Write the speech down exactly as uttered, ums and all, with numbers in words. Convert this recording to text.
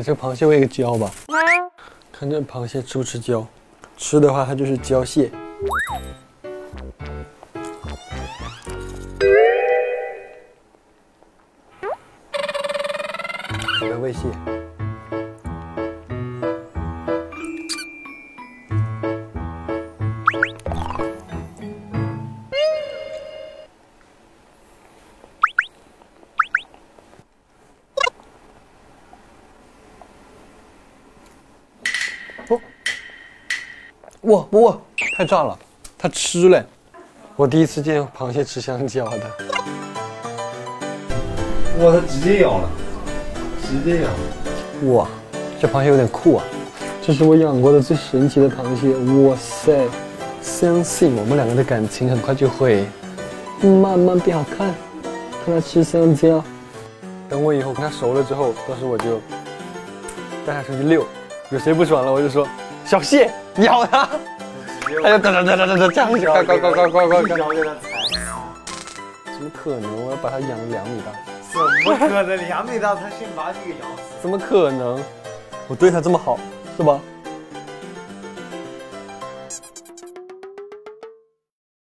给这螃蟹喂个胶吧。看这螃蟹吃不吃胶？吃的话，它就是胶蟹。我来喂蟹。 哇哇！太炸了，它吃嘞！我第一次见螃蟹吃香蕉的。哇，它直接咬了，直接咬！哇，这螃蟹有点酷啊！这是我养过的最神奇的螃蟹。哇塞！相信我们两个的感情很快就会慢慢变好看。看它吃香蕉，等我以后跟它熟了之后，到时候我就带它出去遛，有谁不爽了我就说。 小蟹咬它，它就哒哒哒哒哒哒这样子，快快快快快快！一脚给它踩死。怎么可能？我要把它养两米大。怎么可能？两米大它先把它给咬死？怎么可能？我对它这么好，是吧？